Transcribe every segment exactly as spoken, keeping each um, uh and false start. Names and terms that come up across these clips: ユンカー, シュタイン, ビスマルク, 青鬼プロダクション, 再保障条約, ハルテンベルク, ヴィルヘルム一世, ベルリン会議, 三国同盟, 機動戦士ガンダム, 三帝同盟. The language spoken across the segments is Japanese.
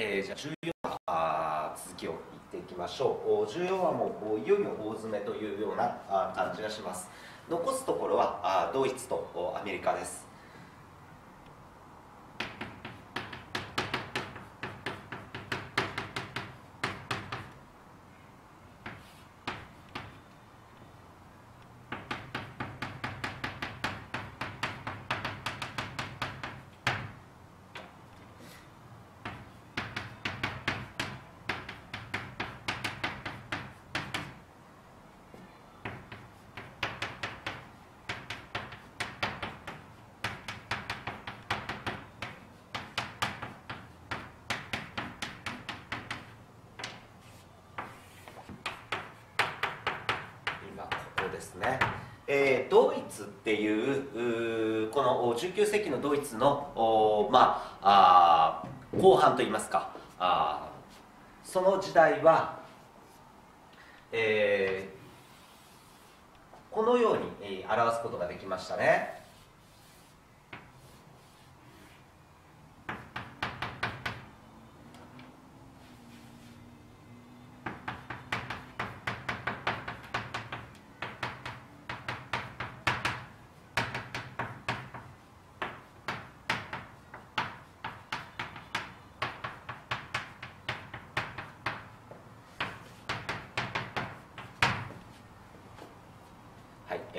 えー、じゃあじゅうよんわ続きを言っていきましょう。じゅうよんわもいよいよ大詰めというような感じがします。残すところはドイツとアメリカです。えー、ドイツっていうこのじゅうきゅうせいきのドイツの、まあ、あ後半といいますか、あその時代は、えー、このように表すことができましたね。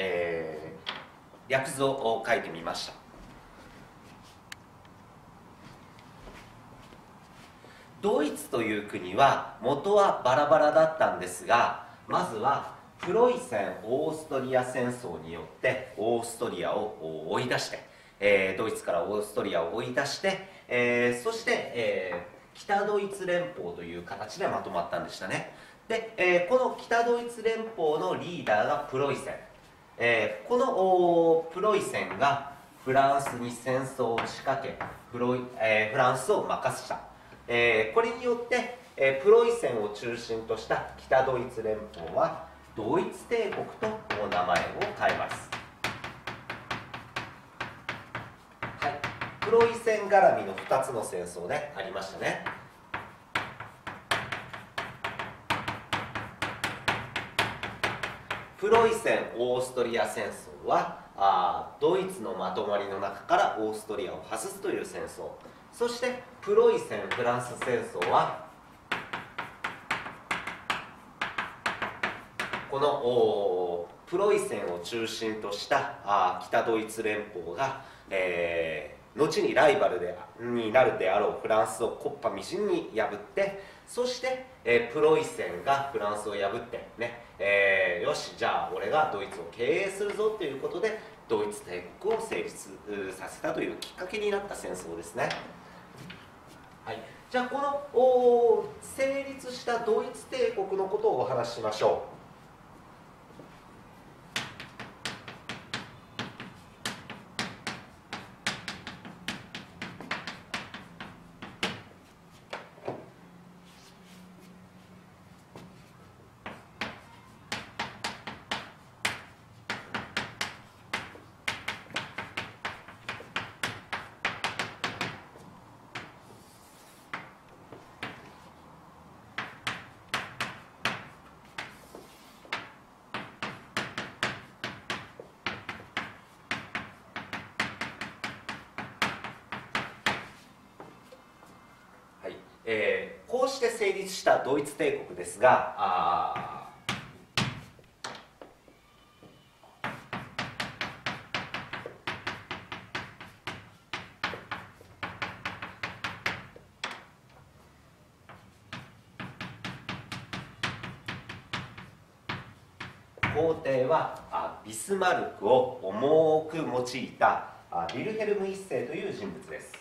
えー、略図を書いてみました。ドイツという国は元はバラバラだったんですが、まずはプロイセン・オーストリア戦争によってオーストリアを追い出して、えー、ドイツからオーストリアを追い出して、えー、そして、えー、北ドイツ連邦という形でまとまったんでしたね。で、えー、この北ドイツ連邦のリーダーがプロイセン。えー、このプロイセンがフランスに戦争を仕掛け、フロイ、えー、フランスを任した、えー、これによって、えー、プロイセンを中心とした北ドイツ連邦はドイツ帝国と名前を変えます、はい、プロイセン絡みのふたつの戦争でありましたね。プロイセン・オーストリア戦争はあドイツのまとまりの中からオーストリアを外すという戦争、そしてプロイセン・フランス戦争はこのプロイセンを中心としたあ北ドイツ連邦が、えー、後にライバルでになるであろうフランスを木っ端みじんに破って、そして、えー、プロイセンがフランスを破ってね、えー、よしじゃあ俺がドイツを経営するぞということでドイツ帝国を成立させたというきっかけになった戦争ですね。はい、じゃあこのお成立したドイツ帝国のことをお話ししましょう。えー、こうして成立したドイツ帝国ですが、あ皇帝はあビスマルクを重く用いたあヴィルヘルム一世という人物です。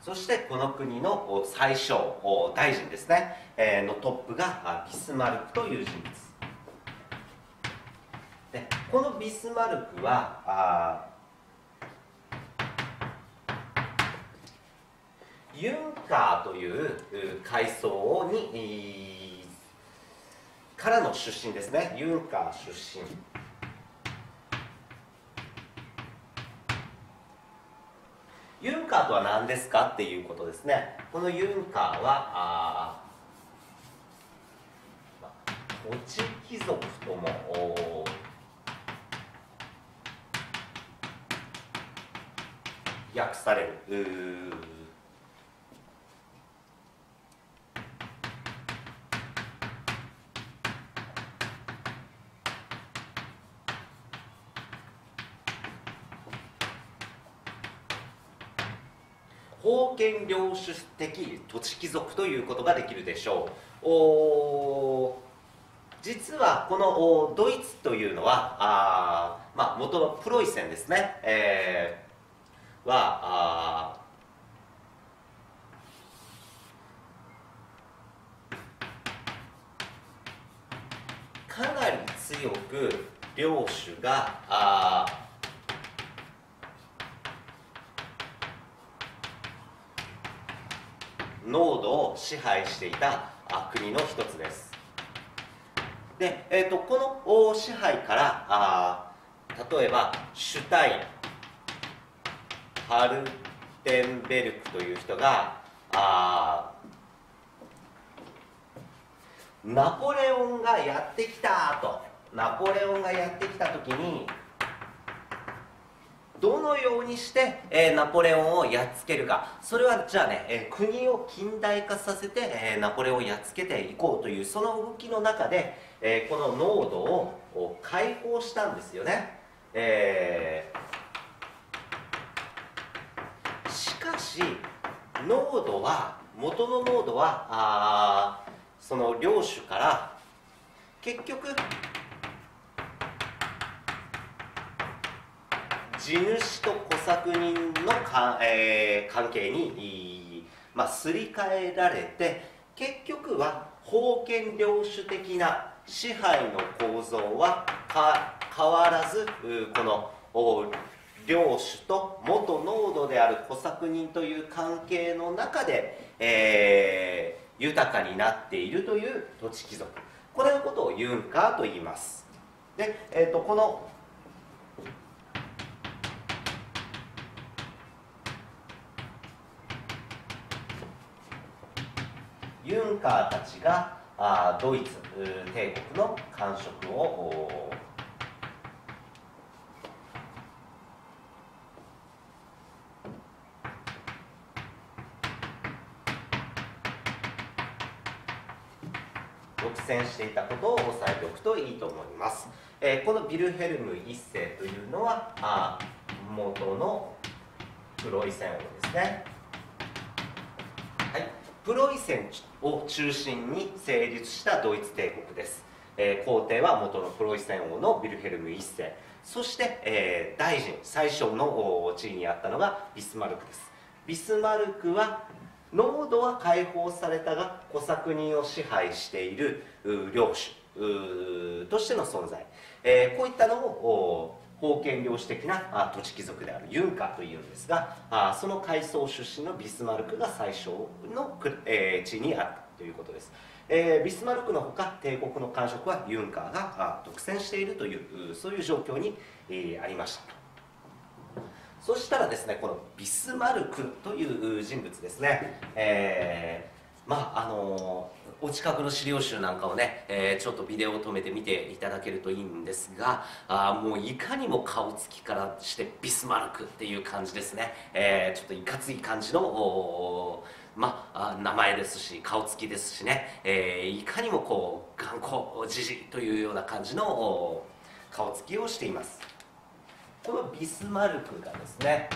そしてこの国の最小大臣ですねのトップがビスマルクという人物で、このビスマルクはユンカーという階層にからの出身ですね。ユンカー出身。ユンカーとは何ですかっていうことですね。このユンカーはあー、コチ貴族とも訳される封建領主的土地貴族ということができるでしょう。お実はこのドイツというのはあ、まあ、元のプロイセンですね、えー、はあかなり強く領主があ濃度を支配していた国の一つです。で、えー、とこの支配からあ例えばシュタイン、ハルテンベルクという人があナポレオンがやってきたとナポレオンがやってきた時にどのようにして、えー、ナポレオンをやっつけるか、それはじゃあね、えー、国を近代化させて、えー、ナポレオンをやっつけていこうというその動きの中で、えー、この濃度を解放したんですよね、えー、しかし濃度は元の濃度はあその領主から結局地主と小作人のか、えー、関係に、まあ、すり替えられて結局は封建領主的な支配の構造はか変わらずこの領主と元農奴である小作人という関係の中で、えー、豊かになっているという土地貴族、これのことをユンカーと言います。で、えーと、このユンカーたちがあドイツ帝国の感触を独占していたことを押さえておくといいと思います。えー、このヴィルヘルム一世というのはあ元のプロイセン王ですね。プロイセンを中心に成立したドイツ帝国です、えー、皇帝は元のプロイセン王のヴィルヘルム一世、そして、えー、大臣最初の地位にあったのがビスマルクです。ビスマルクは農奴は解放されたが小作人を支配している領主としての存在、えー、こういったのを封建領主的な土地貴族であるユンカーというんですが、その階層出身のビスマルクが最小の地にあったということです。ビスマルクのほか帝国の官職はユンカーが独占しているというそういう状況にありました。そしたらですね、このビスマルクという人物ですね、えーまああのー、お近くの資料集なんかをね、えー、ちょっとビデオを止めて見ていただけるといいんですが、あもういかにも顔つきからしてビスマルクっていう感じですね、えー、ちょっといかつい感じの、まあ、名前ですし顔つきですしね、えー、いかにもこう頑固じじというような感じの顔つきをしています。このビスマルクがですね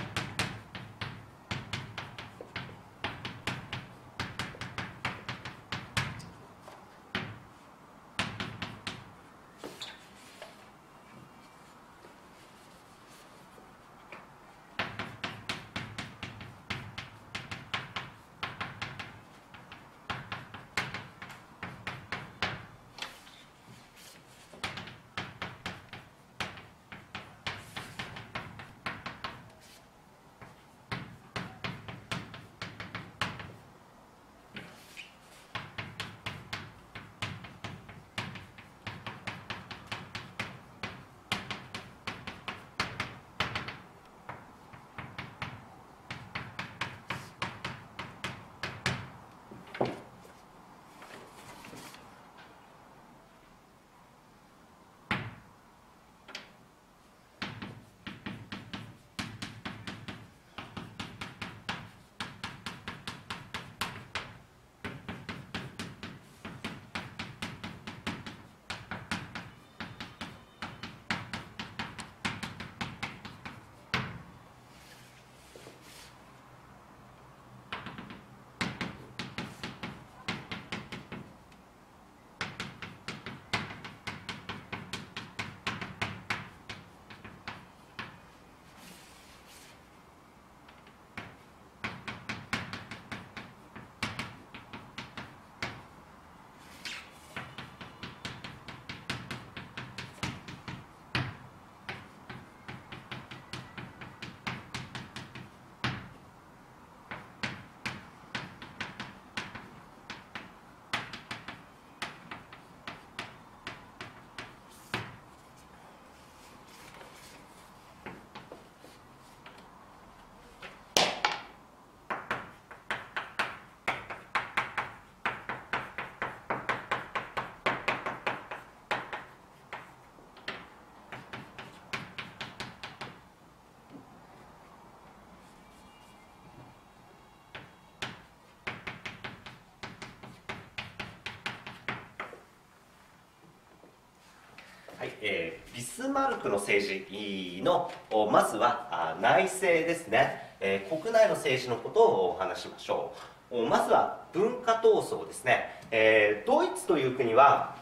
えー、ビスマルクの政治のまずは内政ですね、えー、国内の政治のことをお話しましょう。まずは文化闘争ですね、えー、ドイツという国は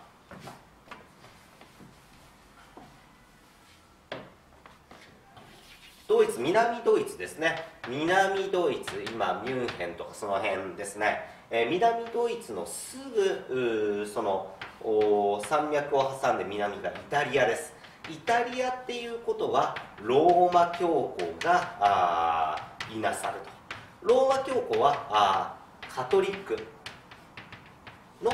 ドイツ、南ドイツですね、南ドイツ、今ミュンヘンとかその辺ですね、えー、南ドイツのすぐその山脈を挟んで南がイタリアです。イタリアっていうことはローマ教皇がいなさると。ローマ教皇はあカトリックの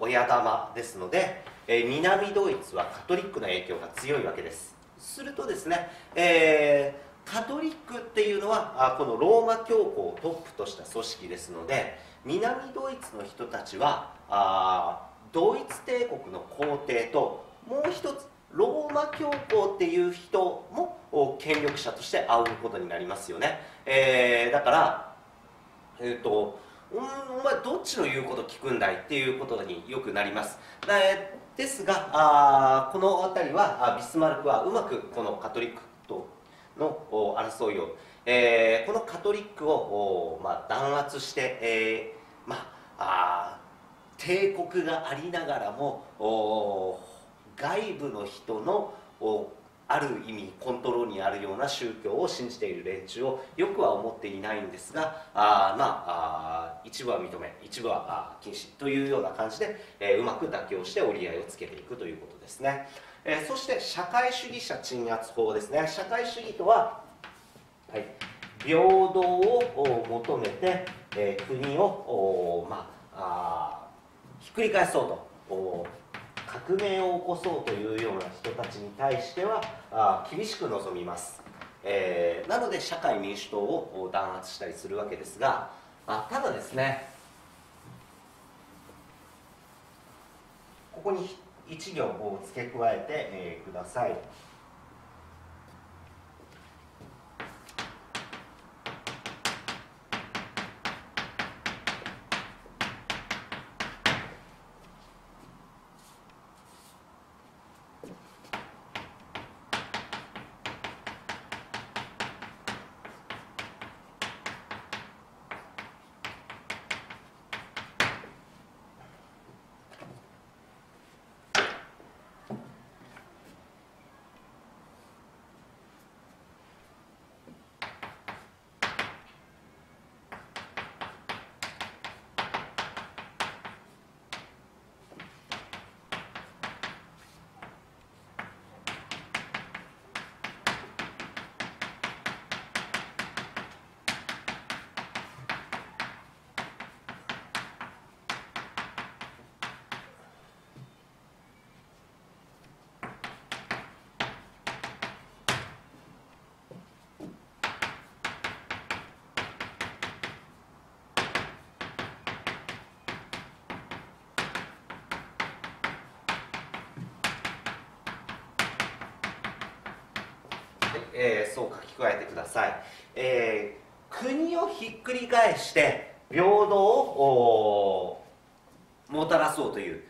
親玉ですので、えー、南ドイツはカトリックの影響が強いわけです。するとですね、えー、カトリックっていうのはこのローマ教皇をトップとした組織ですので、南ドイツの人たちはあドイツ帝国の皇帝ともう一つローマ教皇っていう人も権力者として仰ぐことになりますよね。えー、だから、えーと「うんお前どっちの言うこと聞くんだい」っていうことによくなります。ですがあこの辺りはビスマルクはうまくこのカトリックとの争いを、えー、このカトリックを、まあ、弾圧して、えーまあ、あ帝国がありながらも外部の人のある意味コントロールにあるような宗教を信じている連中をよくは思っていないんですが、あまああ一部は認め一部は禁止というような感じで、えー、うまく妥協して折り合いをつけていくということですね。えー、そして社会主義者鎮圧法ですね。社会主義とは、はい、平等を求めて、えー、国をまあひっくり返そうと。革命を起こそうというような人たちに対してはあ厳しく望みます、えー、なので社会民主党を弾圧したりするわけですが、あただですね、ここに一行を付け加えて、えー、ください。えー、そう書き加えてください。えー、国をひっくり返して平等をもたらそうという、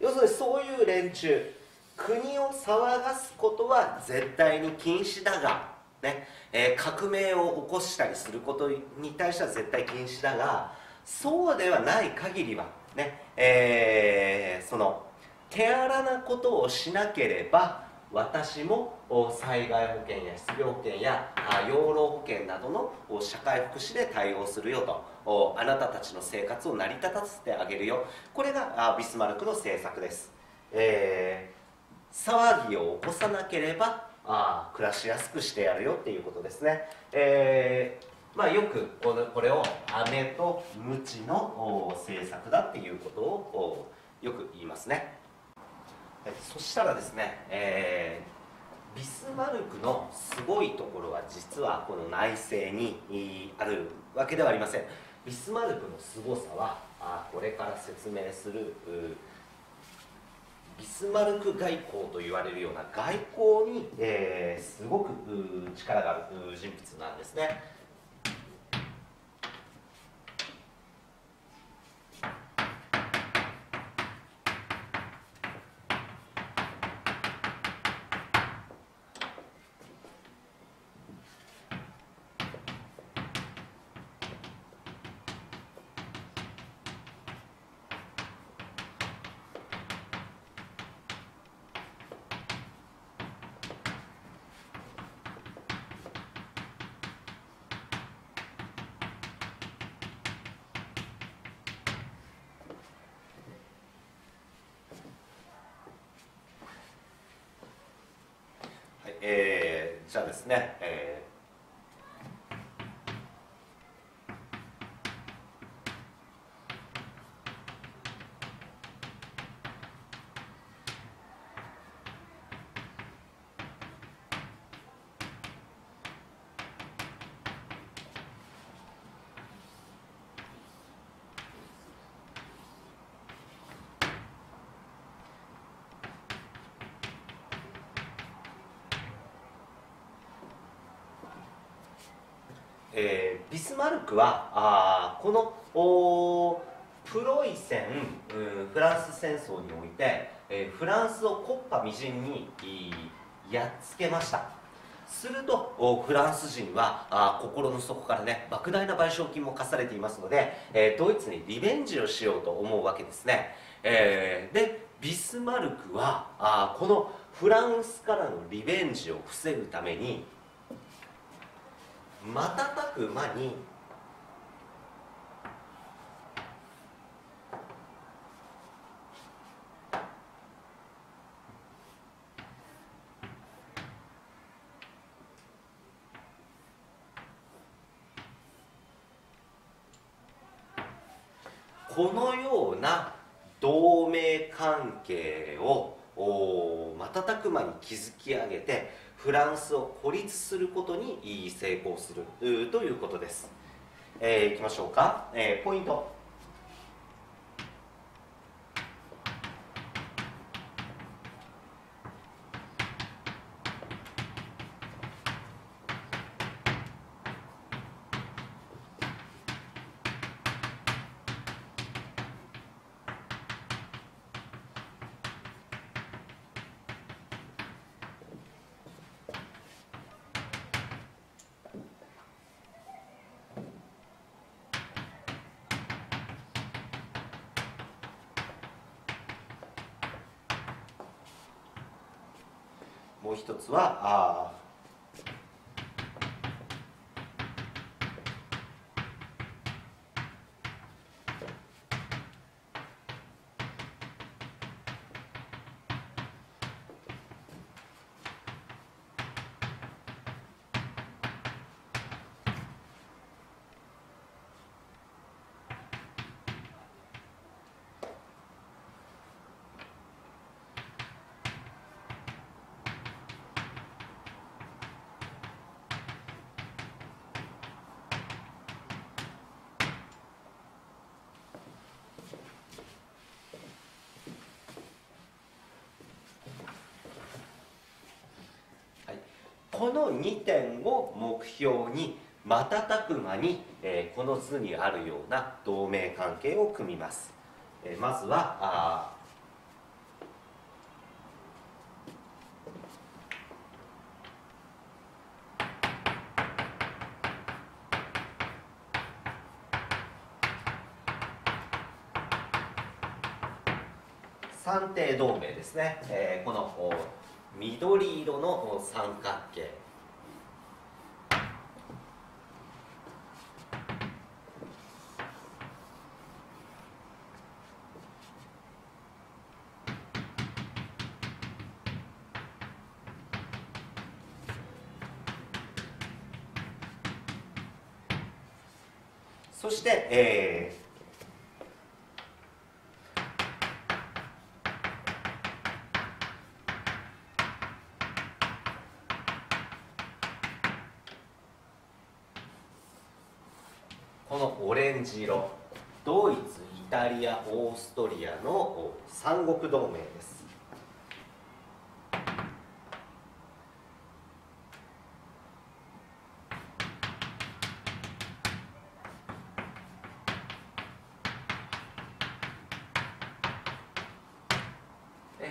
要するにそういう連中、国を騒がすことは絶対に禁止だが、ねえー、革命を起こしたりすることに対しては絶対禁止だが、そうではない限りは、ねえー、その手荒なことをしなければ私も災害保険や失業保険や養老保険などの社会福祉で対応するよと、あなたたちの生活を成り立たせてあげるよ、これがビスマルクの政策です。えー、騒ぎを起こさなければあ暮らしやすくしてやるよっていうことですね。えーまあ、よくこれを飴と鞭の政策だっていうことをよく言いますね。そしたらですね、えー、ビスマルクのすごいところは実はこの内政にあるわけではありません。ビスマルクのすごさはあこれから説明するビスマルク外交と言われるような外交に、えー、すごく力がある人物なんですね。えー、じゃあですね、えーえー、ビスマルクはあこのプロイセン、うん、フランス戦争において、えー、フランスを木っ端みじんにやっつけました。するとフランス人はあ心の底からね莫大な賠償金も課されていますので、えー、ドイツにリベンジをしようと思うわけですね、えー、でビスマルクはあこのフランスからのリベンジを防ぐために瞬く間にこのような同盟関係を瞬く間に築き上げてフランスを孤立することに成功するということです。えー、いきましょうか、えー、ポイント。もう一つはあこのにてんを目標に瞬く間に、えー、この図にあるような同盟関係を組みます。えー、まずはあ三帝同盟ですね、えー、この緑色の三角形そして、えーこのオレンジ色、ドイツ、イタリア、オーストリアの三国同盟です。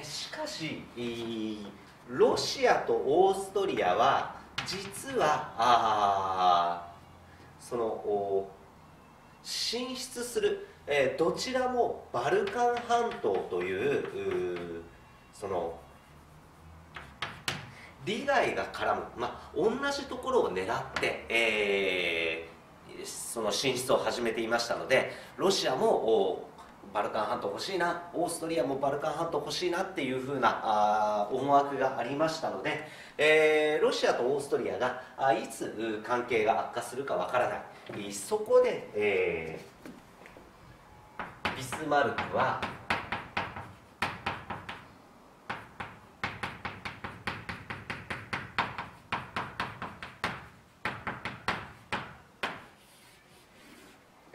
しかし、ロシアとオーストリアは実はあその進出する、えー、どちらもバルカン半島という、うその利害が絡む、まあ、同じところを狙って、えー、その進出を始めていましたのでロシアもバルカン半島欲しいな、オーストリアもバルカン半島欲しいなっていう風なあ思惑がありましたので、えー、ロシアとオーストリアがあいつ関係が悪化するかわからない。そこで、えー、ビスマルクは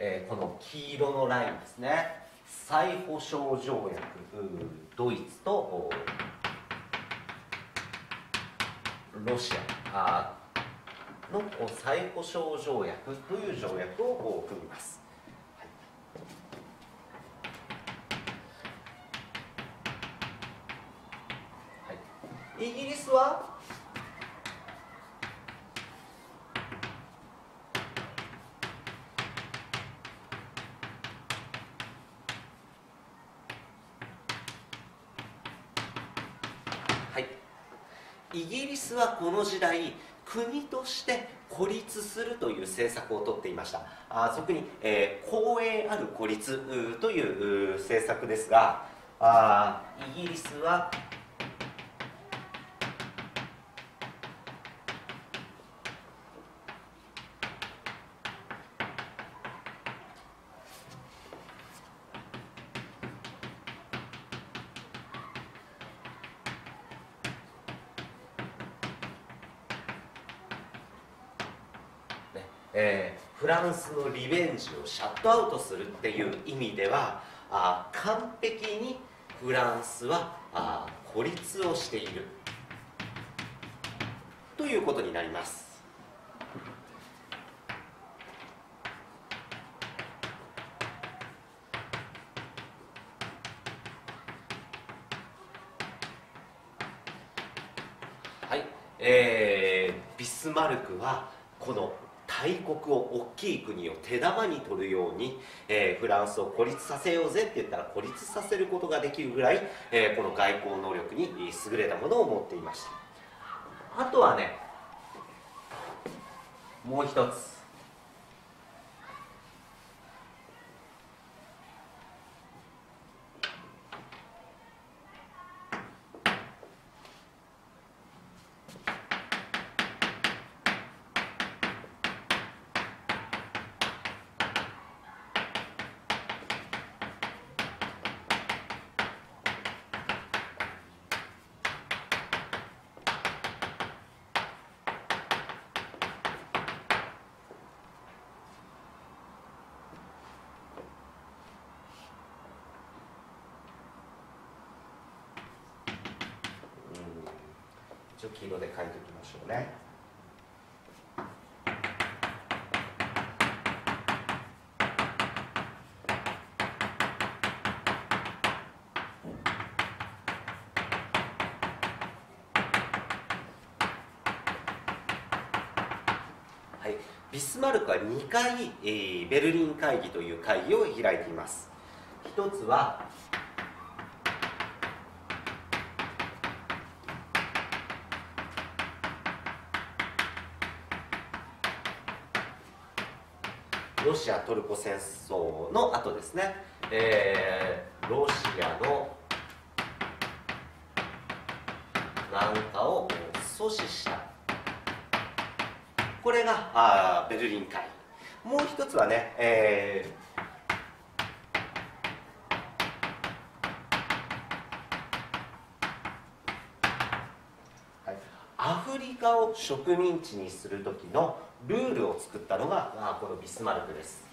えー、この黄色のラインですね、再保障条約、ドイツとロシアの再保障条約という条約を組みます。はい、はい、イギリスはイギリスはこの時代、国として孤立するという政策をとっていました。あそこに、えー、公営ある孤立という政策ですが、あイギリスはえー、フランスのリベンジをシャットアウトするっていう意味では、あ完璧にフランスはあ孤立をしているということになります。はい、えー、ビスマルクはこの大国を大きい国を手玉に取るように、えー、フランスを孤立させようぜって言ったら孤立させることができるぐらい、えー、この外交能力に優れたものを持っていました。あとはね、もう一つ黄色で書いておきましょうね。はい、ビスマルクはにかい、えー、ベルリン会議という会議を開いています。一つはロシア・トルコ戦争の後ですね、えー、ロシアの南下を阻止した、これがあベルリン会議。もう一つはね、えーはい、アフリカを植民地にする時のルールを作ったのが、まあ、このビスマルクです。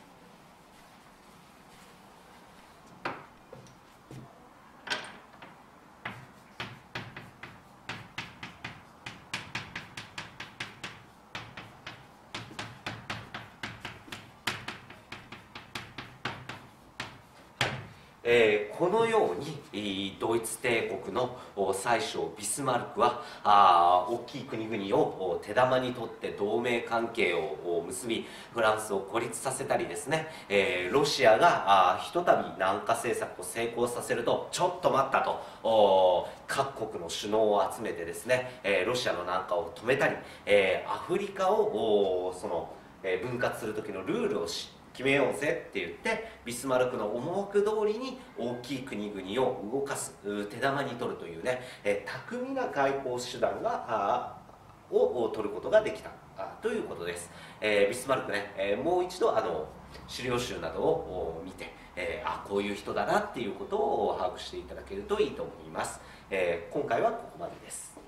えー、このようにドイツ帝国の宰相ビスマルクはあ大きい国々を手玉に取って同盟関係を結び、フランスを孤立させたりですね、えー、ロシアがあひとたび南下政策を成功させると、ちょっと待ったと各国の首脳を集めてですね、えー、ロシアの南下を止めたり、えー、アフリカをその分割する時のルールを知って決めようぜって言ってビスマルクの思惑通りに大きい国々を動かす、手玉に取るというね、え巧みな外交手段がを取ることができたということです。えー、ビスマルクね、えー、もう一度あの資料集などを見て、えー、あこういう人だなっていうことを把握していただけるといいと思います。えー、今回はここまでです。